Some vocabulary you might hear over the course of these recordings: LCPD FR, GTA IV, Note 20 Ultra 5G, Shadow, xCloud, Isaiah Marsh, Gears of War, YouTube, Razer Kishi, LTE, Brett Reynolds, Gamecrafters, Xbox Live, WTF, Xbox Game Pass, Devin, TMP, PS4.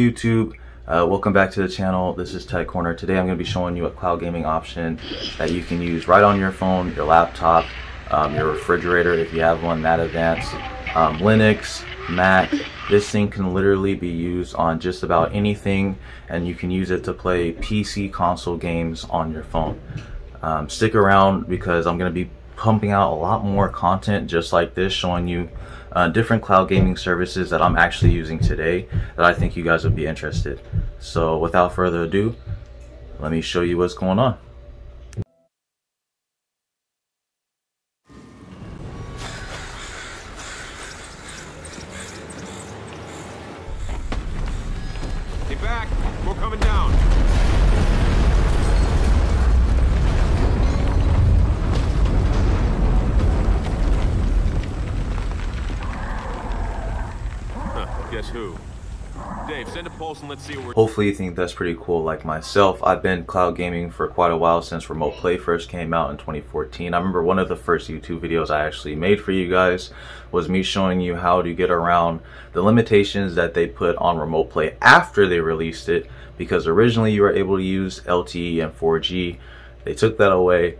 YouTube, welcome back to the channel. This is Tech Corner. Today I'm going to be showing you a cloud gaming option that you can use right on your phone, your laptop, your refrigerator if you have one that advanced, Linux, Mac. This thing can literally be used on just about anything, and you can use it to play PC console games on your phone. Stick around because I'm going to be pumping out a lot more content just like this, showing you different cloud gaming services that I'm actually using today that I think you guys would be interested. So without further ado, let me show you what's going on. Stay back, we're coming down. Guess who? Dave, send a pulse and let's see what we're... Hopefully you think that's pretty cool like myself. I've been cloud gaming for quite a while since Remote Play first came out in 2014. I remember one of the first YouTube videos I actually made for you guys was me showing you how to get around the limitations that they put on Remote Play after they released it, because originally you were able to use LTE and 4G. They took that away.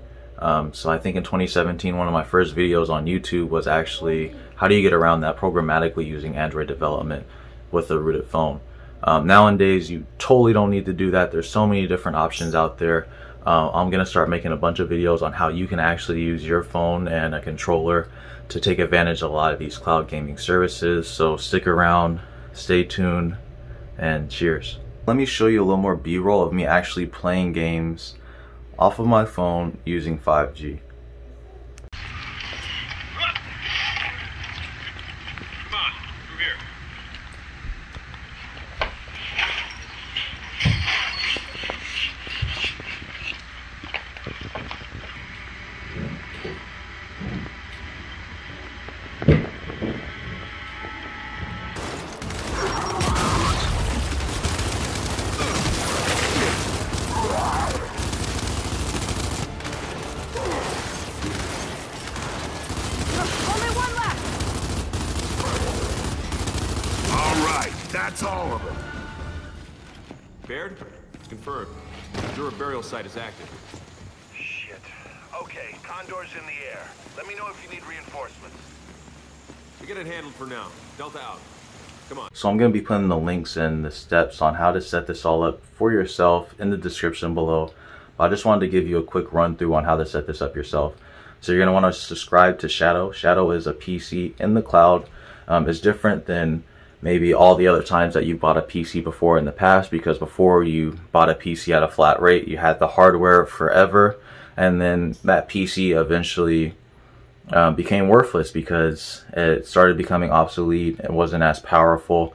So I think in 2017, one of my first videos on YouTube was actually how do you get around that programmatically using Android development with a rooted phone. Nowadays, you totally don't need to do that. There's so many different options out there. I'm going to start making a bunch of videos on how you can actually use your phone and a controller to take advantage of a lot of these cloud gaming services. So stick around, stay tuned, and cheers. Let me show you a little more B-roll of me actually playing games off of my phone using 5G. Come on, from here. That's all of them. Baird, it's confirmed. Dura burial site is active. Shit. Okay, Condor's in the air. Let me know if you need reinforcements. We get it handled for now. Delta out. Come on. So I'm going to be putting the links and the steps on how to set this all up for yourself in the description below. I just wanted to give you a quick run through on how to set this up yourself. So you're going to want to subscribe to Shadow. Shadow is a PC in the cloud. It's different than maybe all the other times that you bought a PC before in the past, because before you bought a PC at a flat rate, you had the hardware forever, and then that PC eventually became worthless because it started becoming obsolete and wasn't as powerful.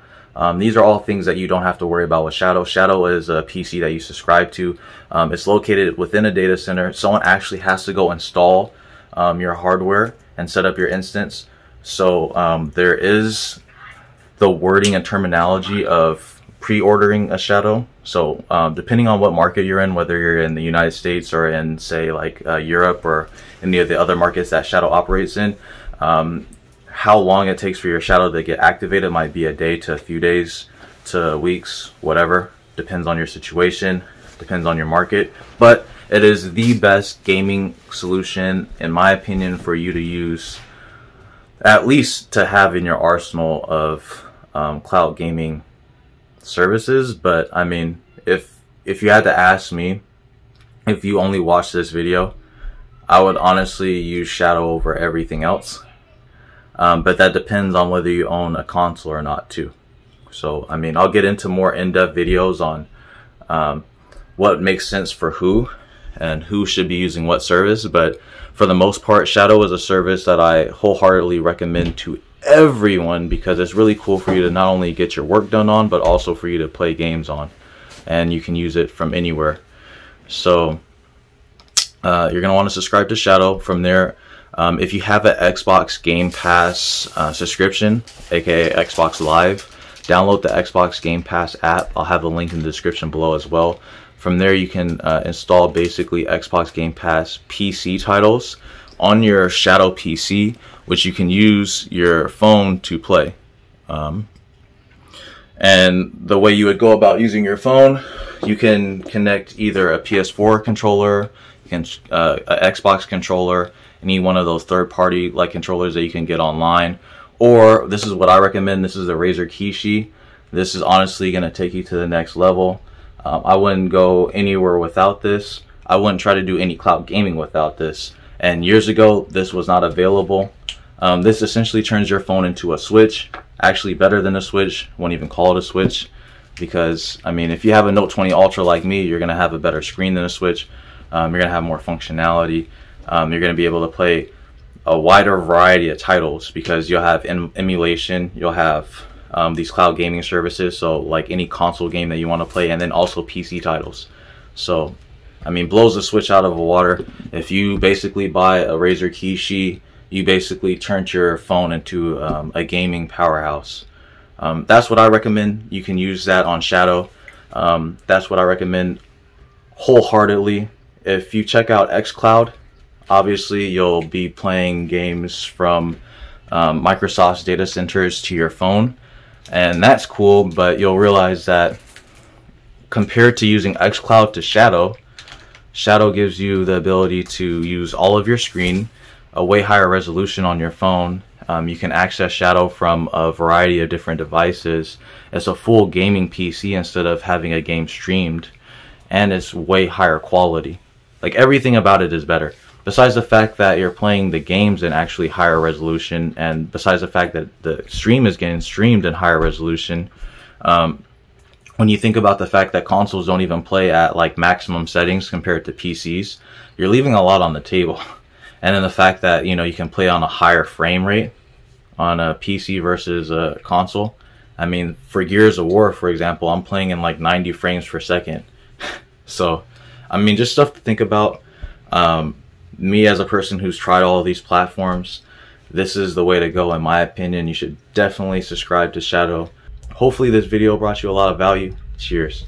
These are all things that you don't have to worry about with Shadow. Shadow is a PC that you subscribe to. It's located within a data center. Someone actually has to go install your hardware and set up your instance. So there is the wording and terminology of pre-ordering a Shadow. So depending on what market you're in, whether you're in the United States or in, say, like Europe or any of the other markets that Shadow operates in, how long it takes for your Shadow to get activated might be a day to a few days to weeks, whatever. Depends on your situation, depends on your market. But it is the best gaming solution, in my opinion, for you to use, at least to have in your arsenal of cloud gaming services. But I mean, if you had to ask me, if you only watched this video, I would honestly use Shadow over everything else. But that depends on whether you own a console or not too. So I mean, I'll get into more in-depth videos on what makes sense for who and who should be using what service. But for the most part, Shadow is a service that I wholeheartedly recommend to everyone, because it's really cool for you to not only get your work done on, but also for you to play games on, and you can use it from anywhere. So you're going to want to subscribe to Shadow. From there, if you have an Xbox Game Pass subscription, aka Xbox Live, download the Xbox Game Pass app. I'll have a link in the description below as well. From there, you can install basically Xbox Game Pass PC titles on your Shadow PC, which you can use your phone to play. And the way you would go about using your phone, you can connect either a PS4 controller, an Xbox controller, any one of those third-party like controllers that you can get online. Or this is what I recommend. This is the Razer Kishi. This is honestly going to take you to the next level. I wouldn't go anywhere without this. I wouldn't try to do any cloud gaming without this. And years ago, this was not available. This essentially turns your phone into a Switch. Actually better than a Switch. Won't even call it a Switch, because I mean, if you have a Note 20 Ultra like me, you're going to have a better screen than a Switch. You're going to have more functionality. You're going to be able to play a wider variety of titles because you'll have emulation, you'll have these cloud gaming services, so like any console game that you want to play, and then also PC titles. So I mean, blows the Switch out of the water. If you basically buy a Razer Kishi, you basically turned your phone into a gaming powerhouse. That's what I recommend. You can use that on Shadow. That's what I recommend wholeheartedly. If you check out xCloud, obviously you'll be playing games from Microsoft's data centers to your phone, and that's cool, but you'll realize that compared to using xCloud to Shadow, Shadow gives you the ability to use all of your screen, a way higher resolution on your phone. You can access Shadow from a variety of different devices. It's a full gaming PC instead of having a game streamed, and it's way higher quality. Like, everything about it is better. Besides the fact that you're playing the games in actually higher resolution, and besides the fact that the stream is getting streamed in higher resolution, when you think about the fact that consoles don't even play at like maximum settings compared to PCs, you're leaving a lot on the table. And then the fact that, you know, you can play on a higher frame rate on a PC versus a console. I mean, for Gears of War, for example, I'm playing in like 90 frames per second. So, I mean, just stuff to think about. Me as a person who's tried all of these platforms, this is the way to go in my opinion. You should definitely subscribe to Shadow. Hopefully this video brought you a lot of value. Cheers.